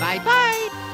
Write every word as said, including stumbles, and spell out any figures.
Bye-bye.